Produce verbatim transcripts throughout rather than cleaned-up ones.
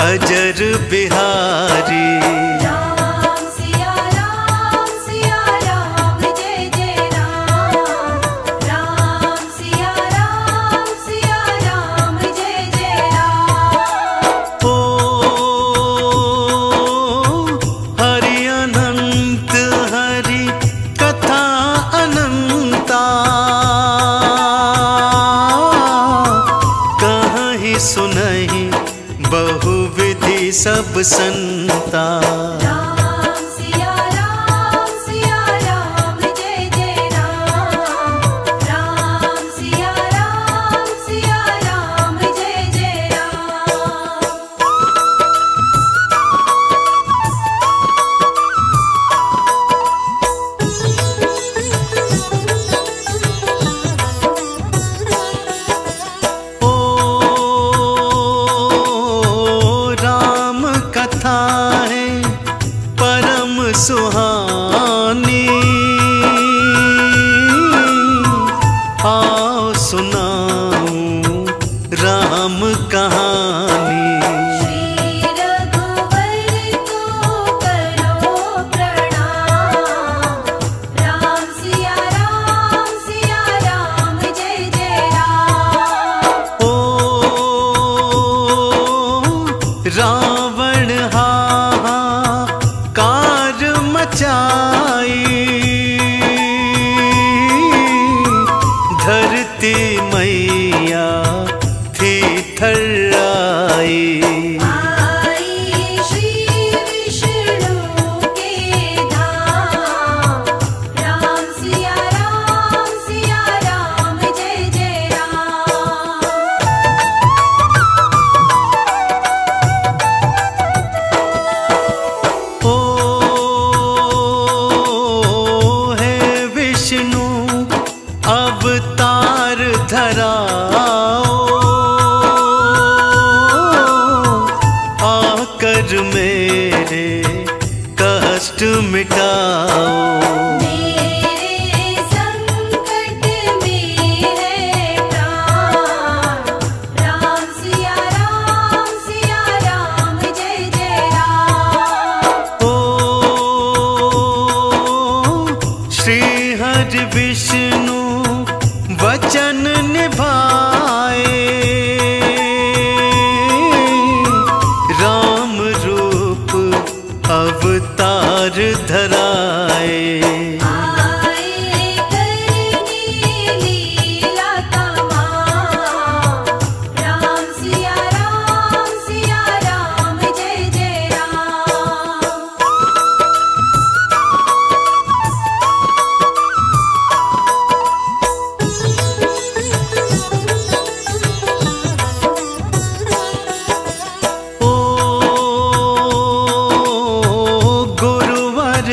अजर बिहारी। सब संता राम सिया राम सिया राम जय जय राम, राम सिया राम सिया राम जय जय राम। ओ राम कथा है परम सुहानी, आओ सुनाऊं राम कहानी। श्री रघुवर को करो प्रणाम, राम सिया राम सिया राम जय जय राम। ओ राम धरती मैया थी थर्राई, अवतार धराओ आकर मेरे कष्ट मिटाओ। विष्णु वचन निभाए, राम रूप अवतार धराए।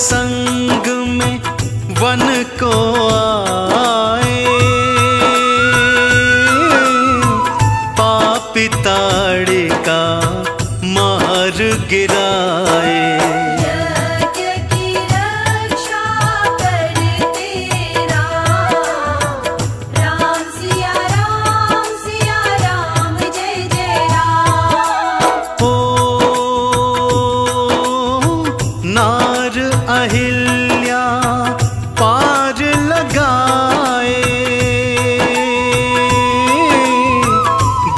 संग में वन को आए, पापी ताड़े का मार गिराए। अहिल्या पार लगाए,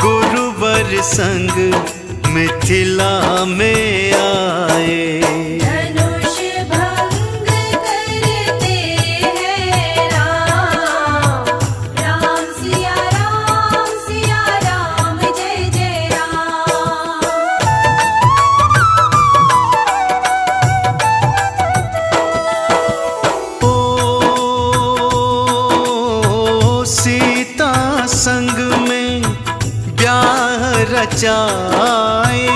गुरुवर संग मिथिला में आए। संग में ब्याह रचाए,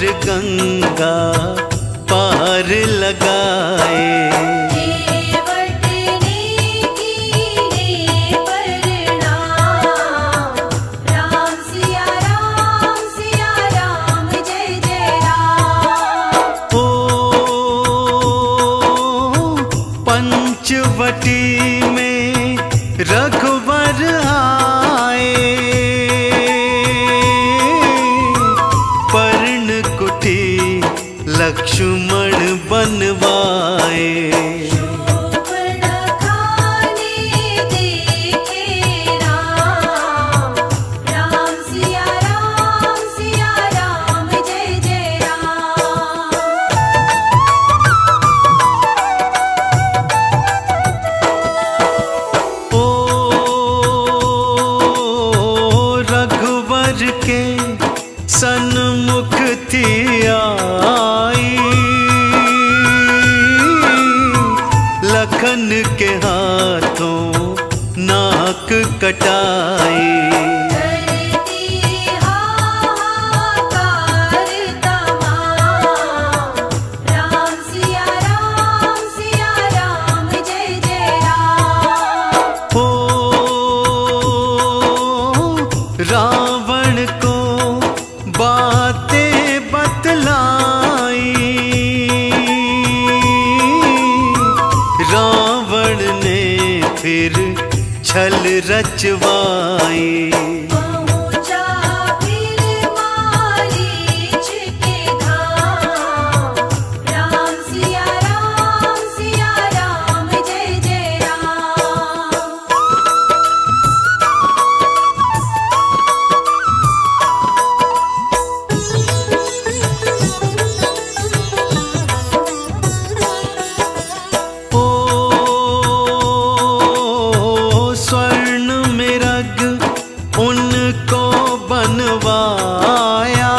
और गंगा पार लगाए। पंचवटी में रघुवर आए, पर्ण कुटी लक्ष्मण बनवाए। सन्मुख थी आई लखन के हाथों नाक कटाई। फिर छल रचवाई पहुंचा फिर मारीच के धाम, राम सिया राम सिया राम जय जय राम। ओ उनको बनवाया,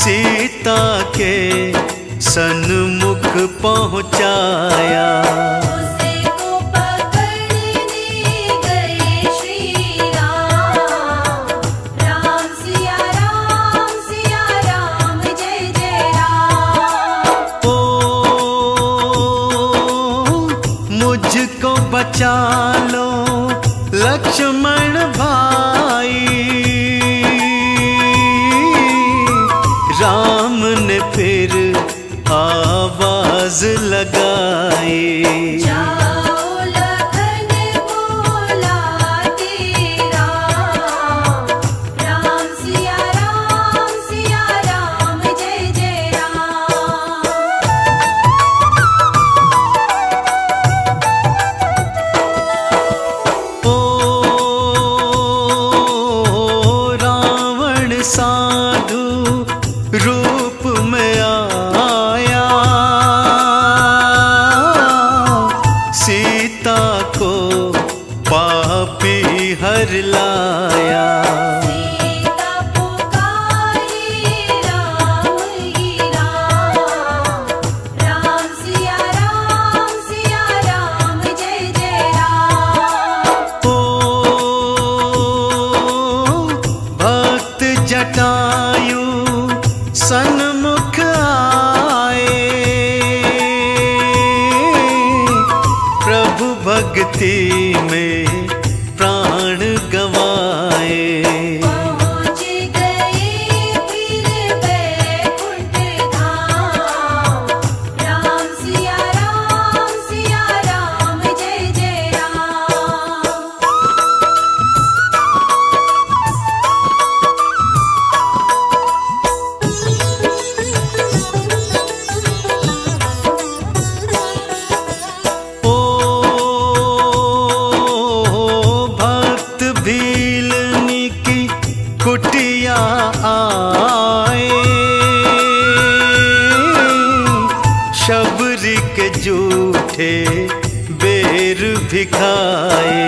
सीता के सन्मुख पहुंचाया। उसे को पकड़ने गए श्री राम, राम सिया राम सिया राम जय जय राम। ओ मुझको बचा लो लक्ष्मण भाई, राम ने फिर आवाज लगाई। साधु रूप में आया, सीता को पापी हर लाया। सीता पुकारी राम ही राम, राम सिया राम सिया राम जय जय राम। ओ भक्त जटा सन्मुख आए, प्रभु भक्ति में प्राण गवाए। पहुंच गए फिर बैकुंठ धाम, राम सिया राम सिया राम जय जय राम। शबरी के जूठे बेर भिखाए।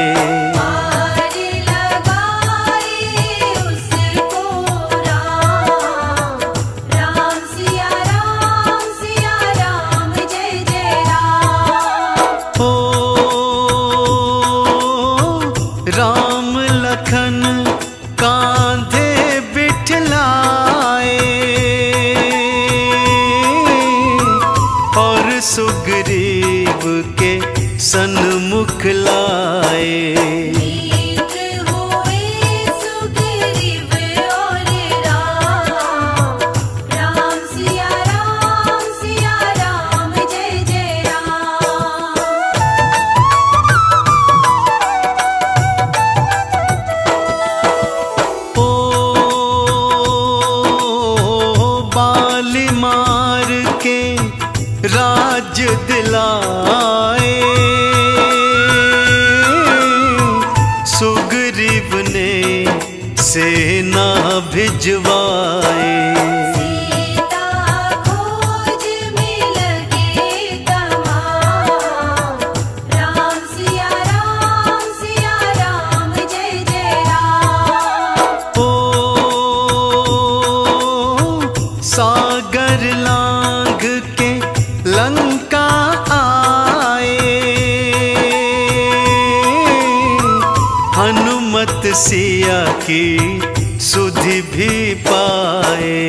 कांधे बिट से ना भिजवाए। सिया की सुधि भी पाए।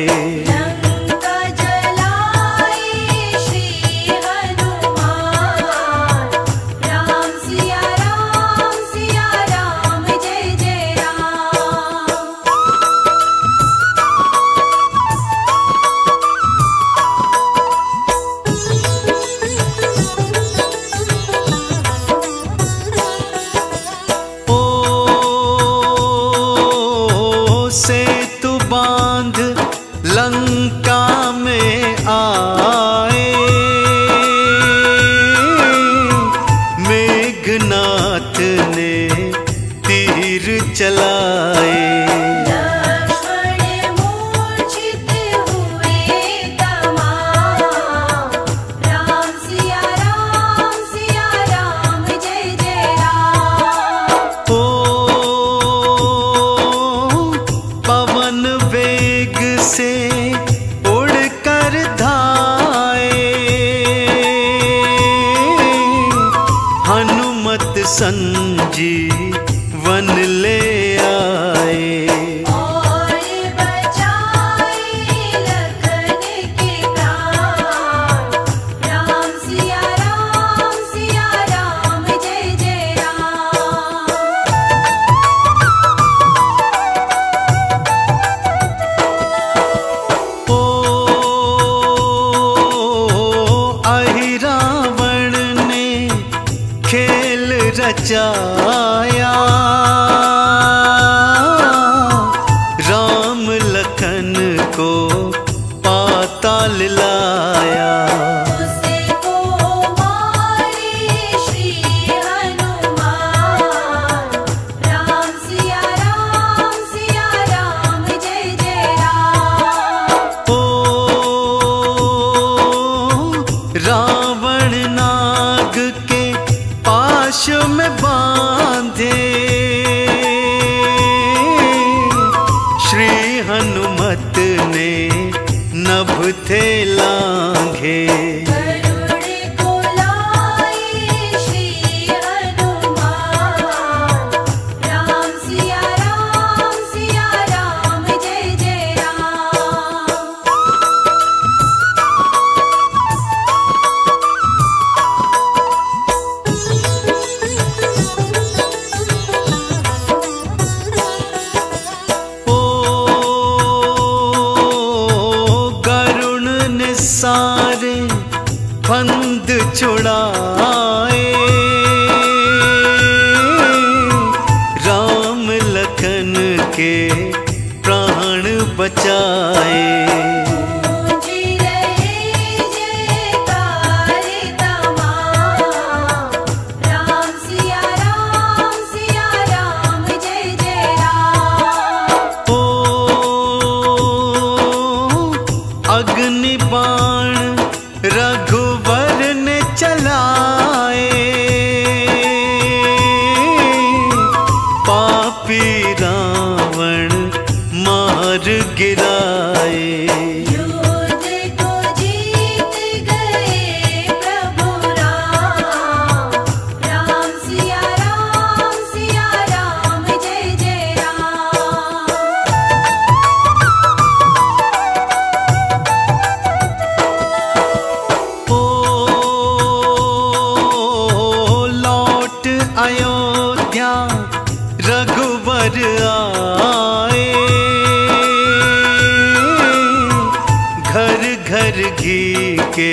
घर घर घी के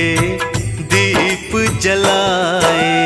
दीप जलाए।